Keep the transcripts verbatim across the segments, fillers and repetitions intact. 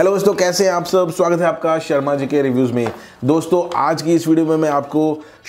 Hello दोस्तों, कैसे हैं आप सब। स्वागत है आपका शर्मा जी के रिव्यूज़ में। दोस्तों आज की इस वीडियो में मैं आपको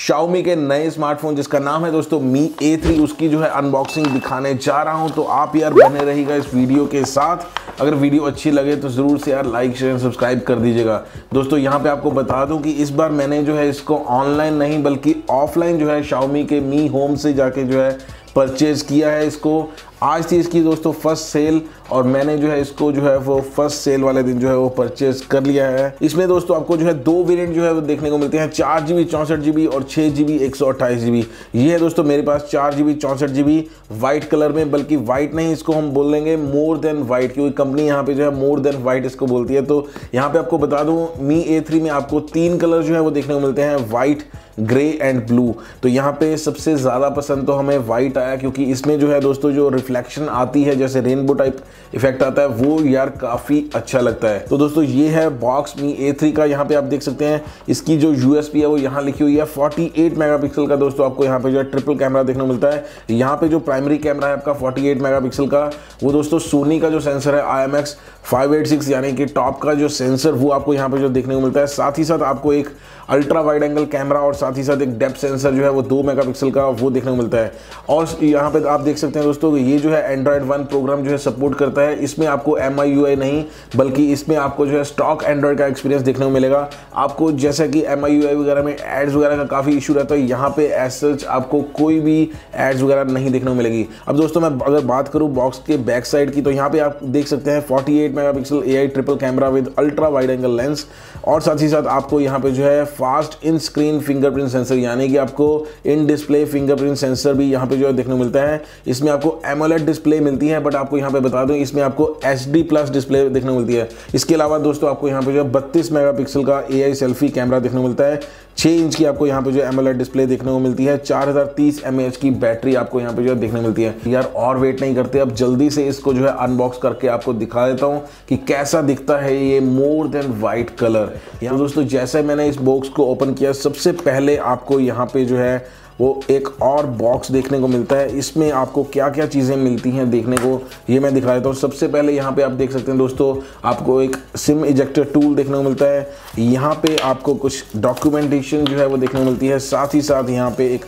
Xiaomi के नए स्मार्टफोन जिसका नाम है दोस्तों Mi ए थ्री, उसकी जो है अनबॉक्सिंग दिखाने जा रहा हूं। तो आप यार बने रहिएगा इस वीडियो के साथ। अगर वीडियो अच्छी लगे तो ज़रूर से यार लाइक शेयर एंड सब्सक्राइब कर दीजिएगा। दोस्तों यहाँ पर आपको बता दूँ कि इस बार मैंने जो है इसको ऑनलाइन नहीं बल्कि ऑफलाइन जो है Xiaomi के Mi होम से जाके जो है परचेज़ किया है। इसको आज थी इसकी दोस्तों फर्स्ट सेल और मैंने जो है इसको जो है वो फर्स्ट सेल वाले दिन जो है वो परचेज कर लिया है। इसमें दोस्तों आपको जो है दो वेरिएंट जो है वो देखने को मिलते हैं, चार जी बी चौंसठ जी बी और छः जी बी एक सौ अट्ठाईस जी बी। ये है दोस्तों मेरे पास चार जी बी चौंसठ जी बी वाइट कलर में, बल्कि वाइट नहीं इसको हम बोल लेंगे मोर देन वाइट, क्योंकि कंपनी यहाँ पे जो है मोर देन वाइट इसको बोलती है। तो यहाँ पे आपको बता दूँ Mi ए थ्री में आपको तीन कलर जो है वो देखने को मिलते हैं, वाइट, ग्रे एंड ब्लू। तो यहाँ पे सबसे ज़्यादा पसंद तो हमें वाइट आया, क्योंकि इसमें जो है दोस्तों जो रिफ्लेक्शन आती है, जैसे रेनबो टाइप इफेक्ट आता है, वो यार काफ़ी अच्छा लगता है। तो दोस्तों ये है बॉक्स Mi ए थ्री का। यहाँ पे आप देख सकते हैं इसकी जो यूएसपी है वो यहाँ लिखी हुई है। अड़तालीस मेगापिक्सल का दोस्तों आपको यहाँ पे जो है ट्रिपल कैमरा देखने को मिलता है। यहाँ पे जो प्राइमरी कैमरा है आपका अड़तालीस मेगापिक्सल का, वो दोस्तों सोनी का जो सेंसर है I M X five eight six यानी कि टॉप का जो सेंसर, वो आपको यहाँ पे जो देखने को मिलता है। साथ ही साथ आपको एक अल्ट्रा वाइड एंगल कैमरा और साथ ही साथ एक डेप्थ सेंसर जो है वो दो मेगापिक्सल का वो देखने को मिलता है। और यहाँ पे आप देख सकते हैं दोस्तों ये जो है एंड्रॉयड वन प्रोग्राम जो है सपोर्ट करता है। इसमें आपको एम आई यू आई नहीं बल्कि इसमें आपको जो है स्टॉक एंड्रॉयड का एक्सपीरियंस देखने को मिलेगा। आपको जैसा कि एम आई यू आई वगैरह में एड्स वगैरह का काफ़ी इशू रहता है, यहाँ पे एज सच आपको कोई भी एड्स वगैरह नहीं देखने को मिलेगी। अब दोस्तों मैं अगर बात करूँ बॉक्स के बैक साइड की, तो यहाँ पर आप देख सकते हैं forty eight megapixel A I triple camera with ultra wide angle lens और साथ ही साथ आपको यहाँ पर जो है fast in screen fingerprint sensor यानी कि आपको इन डिस्प्ले फिंगरप्रिंट सेंसर भी यहाँ पे जो है देखने को मिलता है। इसमें आपको एमोलेड डिस्प्ले मिलती है, बट आपको यहाँ पे बता दूं इसमें आपको एच डी प्लस डिस्प्ले देखने को मिलती है। इसके अलावा दोस्तों आपको यहाँ पे जो है बत्तीस मेगापिक्सल का एआई सेल्फी कैमरा देखने को मिलता है। छः इंच की आपको यहाँ पे जो एमोलेड डिस्प्ले देखने को मिलती है। चार हज़ार तीस एम ए एच की बैटरी आपको यहाँ पे जो है देखने को मिलती है। यार और वेट नहीं करते, अब जल्दी से इसको जो है अनबॉक्स करके आपको दिखा देता हूँ कि कैसा दिखता है ये मोर देन वाइट कलर। यार दोस्तों जैसे मैंने इस बॉक्स को ओपन किया, सबसे पहले आपको यहाँ पे जो है वो एक और बॉक्स देखने को मिलता है। इसमें आपको क्या क्या चीज़ें मिलती हैं देखने को ये मैं दिखा देता हूँ। सबसे पहले यहाँ पे आप देख सकते हैं दोस्तों आपको एक सिम इजेक्टर टूल देखने को मिलता है। यहाँ पे आपको कुछ डॉक्यूमेंटेशन जो है वो देखने को मिलती है। साथ ही साथ यहाँ पे एक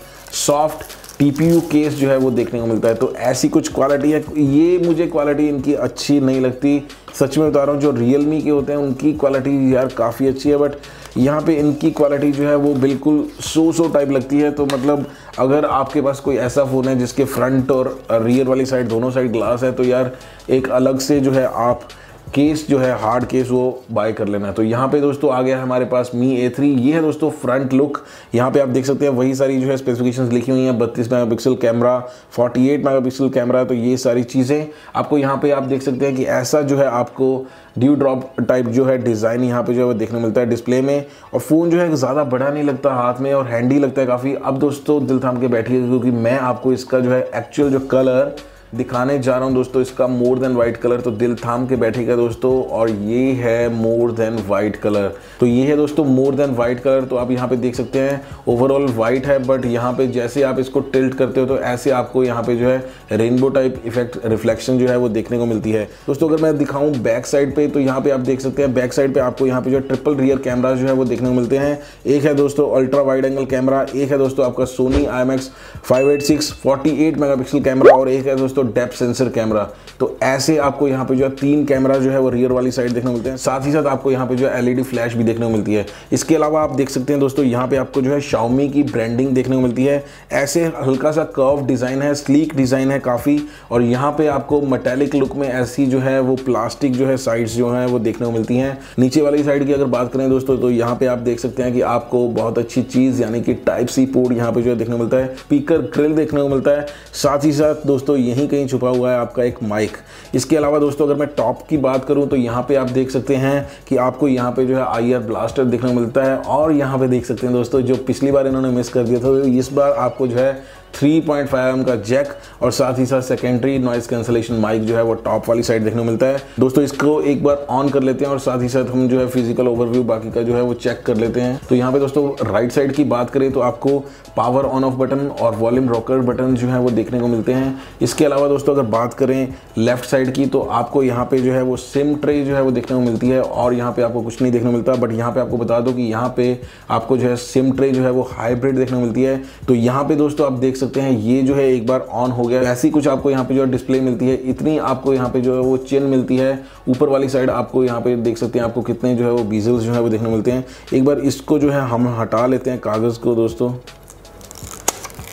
soft T P U case जो है वो देखने को मिलता है। तो ऐसी कुछ क्वालिटी है, ये मुझे क्वालिटी इनकी अच्छी नहीं लगती, सच में बता रहा हूँ। जो Realme के होते हैं उनकी क्वालिटी यार काफ़ी अच्छी है, बट यहाँ पे इनकी क्वालिटी जो है वो बिल्कुल सो सो टाइप लगती है। तो मतलब अगर आपके पास कोई ऐसा फ़ोन है जिसके फ्रंट और रियर वाली साइड दोनों साइड ग्लास है, तो यार एक अलग से जो है आप केस जो है हार्ड केस वो बाय कर लेना है। तो यहाँ पे दोस्तों आ गया हमारे पास Mi ए थ्री। ये है दोस्तों फ्रंट लुक। यहाँ पे आप देख सकते हैं वही सारी जो है स्पेसिफिकेशंस लिखी हुई हैं, बत्तीस मेगापिक्सल कैमरा, अड़तालीस मेगापिक्सल कैमरा। तो ये सारी चीज़ें आपको यहाँ पे आप देख सकते हैं कि ऐसा जो है आपको ड्यू ड्रॉप टाइप जो है डिज़ाइन यहाँ पे जो है वो देखने मिलता है डिस्प्ले में। और फ़ोन जो है ज़्यादा बड़ा नहीं लगता हाथ में और हैंडी लगता है काफ़ी। अब दोस्तों दिल थाम के बैठिए, क्योंकि मैं आपको इसका जो है एक्चुअल जो कलर दिखाने जा रहा हूँ दोस्तों, इसका मोर देन वाइट कलर। तो दिल थाम के बैठेगा दोस्तों, और ये है मोर देन वाइट कलर। तो ये है दोस्तों मोर देन वाइट कलर। तो आप यहाँ पे देख सकते हैं ओवरऑल वाइट है, बट यहाँ पे जैसे आप इसको टिल्ट करते हो तो ऐसे आपको यहाँ पे जो है रेनबो टाइप इफेक्ट रिफ्लेक्शन जो है वो देखने को मिलती है। दोस्तों अगर मैं दिखाऊँ बैक साइड पर, तो यहाँ पर आप देख सकते हैं बैक साइड पर आपको यहाँ पर जो ट्रिपल रियर कैमरा जो है वो देखने को मिलते हैं। एक है दोस्तों अल्ट्रा वाइड एंगल कैमरा, एक है दोस्तों आपका Sony I M X five eight six forty eight megapixel camera, और एक है दोस्तों डेप्थ सेंसर कैमरा। तो ऐसे आपको यहाँ पे जो है तीन कैमरा जो है वो रियर वाली साइड देखने को मिलते हैं। साथ ही साथ आपको यहाँ पे जो है एल ई डी फ्लैश भी देखने को मिलती है। इसके अलावा आप देख सकते हैं दोस्तों यहाँ पे आपको जो है Xiaomi की ब्रांडिंग देखने को मिलती है। ऐसे हल्का सा कर्व डिज़ाइन है, स्लीक डिज़ाइन है काफ़ी। और यहाँ पे आपको मेटेलिक लुक में ऐसी जो है वो प्लास्टिक जो है साइड्स जो है वो देखने को मिलती हैं। नीचे वाली साइड की अगर बात करें दोस्तों, तो यहाँ पे आप देख सकते हैं कि आपको बहुत अच्छी चीज़ यानी कि टाइप सी पोर्ट यहाँ पे जो है देखने को मिलता है, स्पीकर ग्रिल देखने को मिलता है। साथ ही साथ दोस्तों यहीं कहीं छुपा हुआ है आपका एक माइक। इसके अलावा दोस्तों अगर मैं टॉप की बात करूं, तो यहाँ पे आप देख सकते हैं कि आपको यहाँ पे जो है आई आर ब्लास्टर देखने को मिलता है। और यहाँ पे देख सकते हैं दोस्तों जो पिछली बार इन्होंने मिस कर दिया था, तो इस बार आपको जो है थ्री पॉइंट फाइव एम का जैक और साथ ही साथ सेकेंडरी नॉइस कैंसलेशन माइक जो है वो टॉप वाली साइड देखने को मिलता है। दोस्तों इसको एक बार ऑन कर लेते हैं और साथ ही साथ हम जो है फिजिकल ओवरव्यू बाकी का जो है वो चेक कर लेते हैं। तो यहाँ पे दोस्तों राइट साइड की बात करें, तो आपको पावर ऑन ऑफ बटन और वॉल्यूम रॉकर बटन जो है वो देखने को मिलते हैं। इसके अलावा अलावा दोस्तों अगर बात करें लेफ्ट साइड की तो आपको यहाँ पे जो है वो सिम ट्रे जो है वो देखने को मिलती है और यहाँ पे आपको कुछ नहीं देखने को मिलता। बट यहाँ पे आपको बता दो कि यहाँ पे आपको जो है सिम ट्रे जो है वो हाइब्रिड देखने को मिलती है। तो यहाँ पे दोस्तों आप देख सकते हैं ये जो है एक बार ऑन हो गया, ऐसी कुछ आपको यहाँ पे जो है डिस्प्ले मिलती है, इतनी आपको यहाँ पे जो है वो चेन मिलती है। ऊपर वाली साइड आपको यहाँ पे देख सकते हैं आपको कितने जो है वो बीजल्स जो है वो देखने को मिलते हैं। एक बार इसको जो है हम हटा लेते हैं कागज़ को दोस्तों,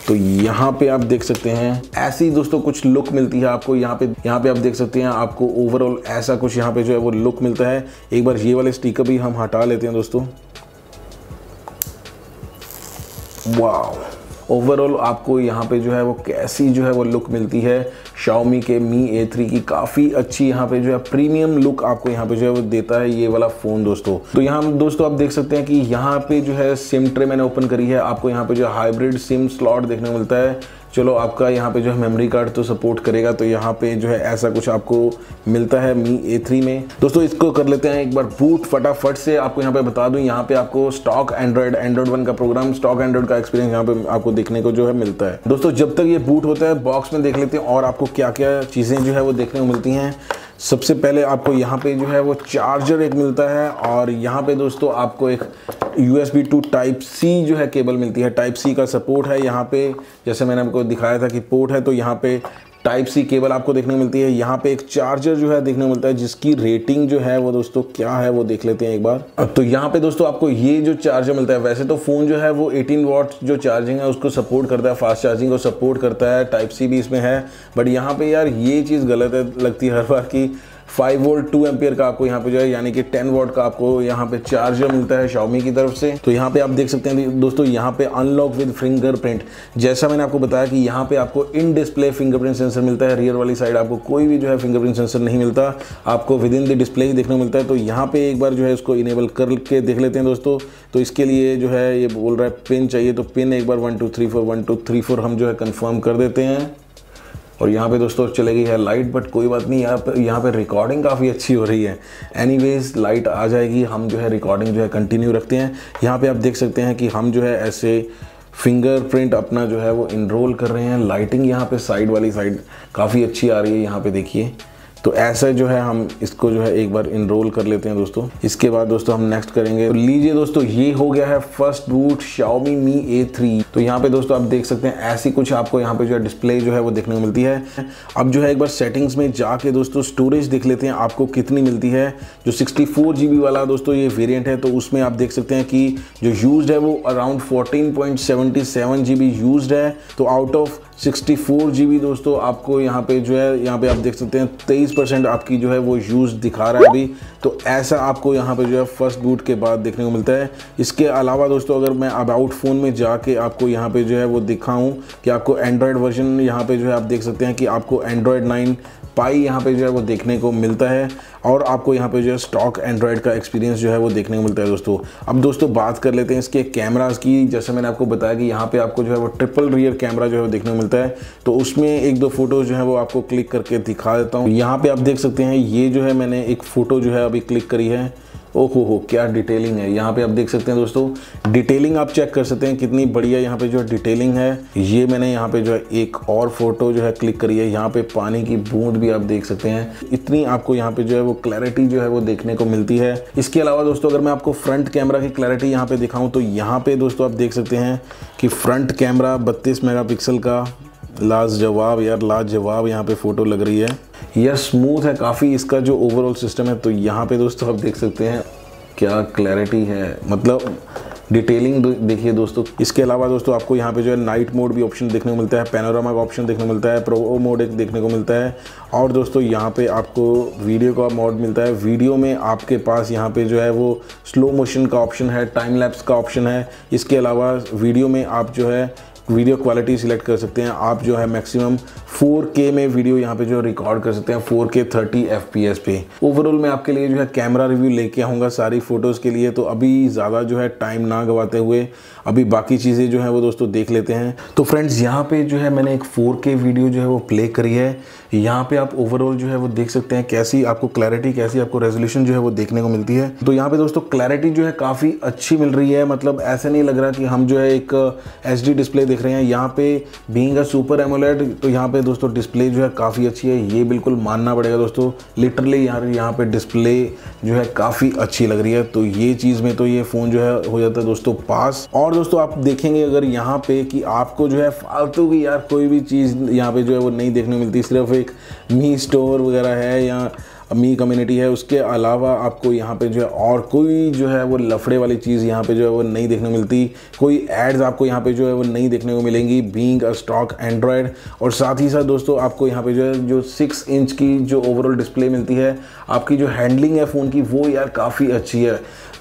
तो यहाँ पे आप देख सकते हैं ऐसी दोस्तों कुछ लुक मिलती है आपको। यहाँ पे यहाँ पे आप देख सकते हैं आपको ओवरऑल ऐसा कुछ यहाँ पे जो है वो लुक मिलता है। एक बार ये वाले स्टिकर भी हम हटा लेते हैं दोस्तों। वाव, ओवरऑल आपको यहाँ पे जो है वो कैसी जो है वो लुक मिलती है Xiaomi के Mi ए थ्री की, काफ़ी अच्छी यहाँ पे जो है प्रीमियम लुक आपको यहाँ पे जो है वो देता है ये वाला फ़ोन दोस्तों। तो यहाँ दोस्तों आप देख सकते हैं कि यहाँ पे जो है सिम ट्रे मैंने ओपन करी है, आपको यहाँ पे जो है हाइब्रिड सिम स्लॉट देखने को मिलता है। चलो आपका यहाँ पे जो है मेमोरी कार्ड तो सपोर्ट करेगा, तो यहाँ पे जो है ऐसा कुछ आपको मिलता है Mi ए थ्री में। दोस्तों इसको कर लेते हैं एक बार बूट फटाफट से। आपको यहाँ पे बता दूँ यहाँ पे आपको स्टॉक एंड्रॉयड एंड्रॉयड वन का प्रोग्राम, स्टॉक एंड्रॉयड का एक्सपीरियंस यहाँ पे आपको देखने को जो है मिलता है। दोस्तों जब तक ये बूट होता है बॉक्स में देख लेते हैं और आपको क्या क्या चीज़ें जो है वो देखने को मिलती हैं। सबसे पहले आपको यहाँ पे जो है वो चार्जर एक मिलता है और यहाँ पे दोस्तों आपको एक यूएसबी टू टाइप सी जो है केबल मिलती है। टाइप सी का सपोर्ट है यहाँ पे, जैसे मैंने आपको दिखाया था कि पोर्ट है, तो यहाँ पे टाइप सी केबल आपको देखने को मिलती है। यहाँ पे एक चार्जर जो है देखने को मिलता है जिसकी रेटिंग जो है वो दोस्तों क्या है वो देख लेते हैं एक बार। तो यहाँ पे दोस्तों आपको ये जो चार्जर मिलता है, वैसे तो फ़ोन जो है वो अठारह वाट जो चार्जिंग है उसको सपोर्ट करता है, फास्ट चार्जिंग को सपोर्ट करता है, टाइप सी भी इसमें है। बट यहाँ पर यार ये चीज़ गलत है लगती है हर बार की फाइव वोल्ट टू एम्पियर का आपको यहाँ पे जो है यानी कि टेन वोल्ट का आपको यहाँ पे चार्जर मिलता है Xiaomi की तरफ से। तो यहाँ पे आप देख सकते हैं दोस्तों यहाँ पे अनलॉक विद फिंगरप्रिंट, जैसा मैंने आपको बताया कि यहाँ पे आपको इन डिस्प्ले फिंगरप्रिंट सेंसर मिलता है। रियर वाली साइड आपको कोई भी जो है फिंगरप्रिंट सेंसर नहीं मिलता, आपको विद इन द डिस्प्ले ही देखने को मिलता है। तो यहाँ पे एक बार जो है इसको इनेबल करके देख लेते हैं दोस्तों। तो इसके लिए जो है ये बोल रहा है पिन चाहिए, तो पिन एक बार one two three four one two three four हम जो है कन्फर्म कर देते हैं। और यहाँ पे दोस्तों चले गई है लाइट, बट कोई बात नहीं, यहाँ पे यहाँ पे रिकॉर्डिंग काफ़ी अच्छी हो रही है। एनीवेज लाइट आ जाएगी, हम जो है रिकॉर्डिंग जो है कंटिन्यू रखते हैं। यहाँ पे आप देख सकते हैं कि हम जो है ऐसे फिंगरप्रिंट अपना जो है वो इनरोल कर रहे हैं। लाइटिंग यहाँ पे साइड वाली साइड काफ़ी अच्छी आ रही है, यहाँ पे देखिए। तो ऐसे जो है हम इसको जो है एक बार इनरोल कर लेते हैं दोस्तों। इसके बाद दोस्तों हम नेक्स्ट करेंगे। तो लीजिए दोस्तों ये हो गया है first boot Xiaomi Mi A three. तो यहाँ पे दोस्तों आप देख सकते हैं ऐसी कुछ आपको यहाँ पे जो है डिस्प्ले जो है वो देखने को मिलती है। अब जो है एक बार सेटिंग्स में जाके दोस्तों स्टोरेज देख लेते हैं आपको कितनी मिलती है। जो सिक्सटी फोर जी बी वाला दोस्तों ये वेरियंट है, तो उसमें आप देख सकते हैं कि जो यूज है वो around fourteen point seventy seven G B use है। तो out of sixty four G B दोस्तों आपको यहाँ पे जो है यहाँ पे आप देख सकते हैं तेईस परसेंट आपकी जो है वो यूज़ दिखा रहा है अभी। तो ऐसा आपको यहाँ पे जो है फर्स्ट बूट के बाद देखने को मिलता है। इसके अलावा दोस्तों अगर मैं अबाउट फ़ोन में जाके आपको यहाँ पे जो है वो दिखाऊँ कि आपको एंड्रॉयड वर्जन यहाँ पे जो है आप देख सकते हैं कि आपको एंड्रॉयड नाइन पाई यहाँ पे जो है वो देखने को मिलता है और आपको यहाँ पे जो है स्टॉक एंड्रॉयड का एक्सपीरियंस जो है वो देखने को मिलता है दोस्तों। अब दोस्तों बात कर लेते हैं इसके कैमरास की। जैसे मैंने आपको बताया कि यहाँ पे आपको जो है वो ट्रिपल रियर कैमरा जो है वो देखने को मिलता है, तो उसमें एक दो फोटो जो है वो आपको क्लिक करके दिखा देता हूँ। यहाँ पे आप देख सकते हैं ये जो है मैंने एक फ़ोटो जो है अभी क्लिक करी है। ओहो हो, क्या डिटेलिंग है यहाँ पे आप देख सकते हैं दोस्तों। डिटेलिंग आप चेक कर सकते हैं कितनी बढ़िया यहाँ पे जो डिटेलिंग है। ये मैंने यहाँ पे जो है एक और फोटो जो है क्लिक करी है, यहाँ पे पानी की बूंद भी आप देख सकते हैं। इतनी आपको यहाँ पे जो है वो क्लैरिटी जो है वो देखने को मिलती है। इसके अलावा दोस्तों अगर मैं आपको फ्रंट कैमरा की क्लैरिटी यहाँ पे दिखाऊँ तो यहाँ पे दोस्तों आप देख सकते हैं कि फ्रंट कैमरा बत्तीस मेगा पिक्सल का, लाजवाब यार लाजवाब यहाँ पे फ़ोटो लग रही है। यह स्मूथ है काफ़ी इसका जो ओवरऑल सिस्टम है। तो यहाँ पे दोस्तों आप देख सकते हैं क्या क्लैरिटी है, मतलब डिटेलिंग देखिए दोस्तों। इसके अलावा दोस्तों आपको यहाँ पे जो है नाइट मोड भी ऑप्शन देखने को मिलता है, पैनोरामा का ऑप्शन देखने को मिलता है, प्रो मोड एक देखने को मिलता है और दोस्तों यहाँ पे आपको वीडियो का मोड मिलता है। वीडियो में आपके पास यहाँ पे जो है वो स्लो मोशन का ऑप्शन है, टाइम लैप्स का ऑप्शन है। इसके अलावा वीडियो में आप जो है वीडियो क्वालिटी सिलेक्ट कर सकते हैं, आप जो है मैक्सिमम फोर के में वीडियो यहाँ पे जो रिकॉर्ड कर सकते हैं four K thirty F P S पे। ओवरऑल मैं आपके लिए जो है कैमरा रिव्यू लेके आऊँगा सारी फ़ोटोज़ के लिए, तो अभी ज़्यादा जो है टाइम ना गवाते हुए अभी बाकी चीज़ें जो है वो दोस्तों देख लेते हैं। तो फ्रेंड्स यहाँ पे जो है मैंने एक फोर के वीडियो जो है वो प्ले करी है। यहाँ पे आप ओवरऑल जो है वो देख सकते हैं कैसी आपको क्लैरिटी, कैसी आपको रेजोल्यूशन जो है वो देखने को मिलती है। तो यहाँ पे दोस्तों क्लैरिटी जो है काफ़ी अच्छी मिल रही है, मतलब ऐसे नहीं लग रहा कि हम जो है एक एच डी डिस्प्ले देख रहे हैं। यहाँ पे बीइंग अ सुपर एमोलेड, तो यहाँ पे दोस्तों डिस्प्ले जो है काफ़ी अच्छी है, ये बिल्कुल मानना पड़ेगा दोस्तों। लिटरली यार यहाँ पे डिस्प्ले जो है काफ़ी अच्छी लग रही है, तो ये चीज़ में तो ये फ़ोन जो है हो जाता है दोस्तों पास। और दोस्तों आप देखेंगे अगर यहाँ पे कि आपको जो है फालतू की यार कोई भी चीज़ यहाँ पे जो है वो नहीं देखने को मिलती। सिर्फ एक मी स्टोर वगैरह है या मी कम्युनिटी है, उसके अलावा आपको यहाँ पे जो है और कोई जो है वो लफड़े वाली चीज़ यहाँ पे जो है वो नहीं देखने को मिलती। कोई एड्स आपको यहाँ पे जो है वो नहीं देखने को मिलेंगी बीइंग अ स्टॉक एंड्रॉयड। और साथ ही साथ दोस्तों आपको यहाँ पे जो है जो सिक्स इंच की जो ओवरऑल डिस्प्ले मिलती है, आपकी जो हैंडलिंग है फ़ोन की वो यार काफ़ी अच्छी है।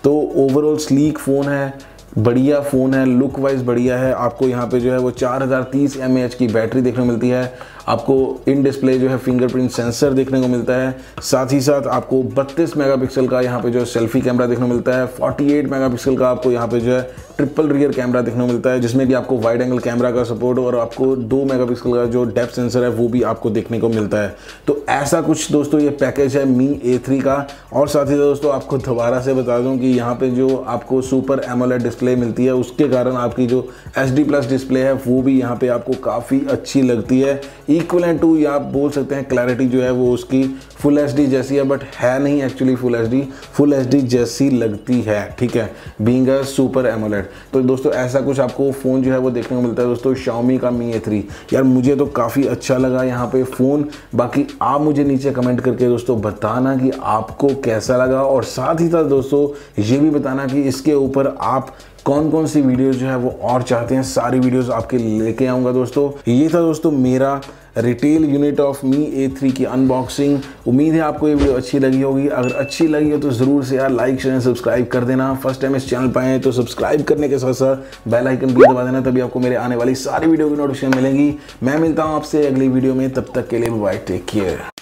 तो ओवरऑल स्लीक फ़ोन है, बढ़िया फ़ोन है, लुक वाइज बढ़िया है। आपको यहाँ पे जो है वो चार हज़ार तीस एम ए एच की बैटरी देखने को मिलती है, आपको इन डिस्प्ले जो है फिंगरप्रिंट सेंसर देखने को मिलता है। साथ ही साथ आपको बत्तीस मेगापिक्सल का यहाँ पे जो है सेल्फी कैमरा देखने को मिलता है। अड़तालीस मेगापिक्सल का आपको यहाँ पे जो है ट्रिपल रियर कैमरा देखने को मिलता है, जिसमें कि आपको वाइड एंगल कैमरा का सपोर्ट और आपको दो मेगापिक्सल का जो डेप्थ सेंसर है वो भी आपको देखने को मिलता है। तो ऐसा कुछ दोस्तों ये पैकेज है मी ए थ्री का। और साथ ही दोस्तों आपको दोबारा से बता दूँ कि यहाँ पर जो आपको सुपर एमोलेड डिस्प्ले मिलती है, उसके कारण आपकी जो एच डी प्लस डिस्प्ले है वो भी यहाँ पर आपको काफ़ी अच्छी लगती है। इक्वलेंट टू या आप बोल सकते हैं क्लैरिटी जो है वो उसकी फुल एचडी जैसी है, बट है नहीं actually full HD, full HD जैसी लगती है, ठीक है, बीइंग अ सुपर एमोलेड। तो दोस्तों ऐसा कुछ आपको फ़ोन जो है वो देखने को मिलता है दोस्तों शाओमी का मी ए थ्री। यार मुझे तो काफ़ी अच्छा लगा यहाँ पे फ़ोन, बाकी आप मुझे नीचे कमेंट करके दोस्तों बताना कि आपको कैसा लगा। और साथ ही साथ दोस्तों ये भी बताना कि इसके ऊपर आप कौन कौन सी वीडियोज़ जो है वो और चाहते हैं, सारी वीडियोज़ आपके लेके आऊँगा दोस्तों। ये था दोस्तों मेरा retail unit of Mi A three की अनबॉक्सिंग। उम्मीद है आपको ये वीडियो अच्छी लगी होगी, अगर अच्छी लगी हो तो ज़रूर से यार लाइक शेयर सब्सक्राइब कर देना। फर्स्ट टाइम इस चैनल पर आए तो सब्सक्राइब करने के साथ साथ बेल आइकन भी दबा देना, तभी आपको मेरे आने वाली सारी वीडियो की नोटिफिकेशन मिलेंगी। मैं मिलता हूँ आपसे अगली वीडियो में, तब तक के लिए बाय, टेक केयर।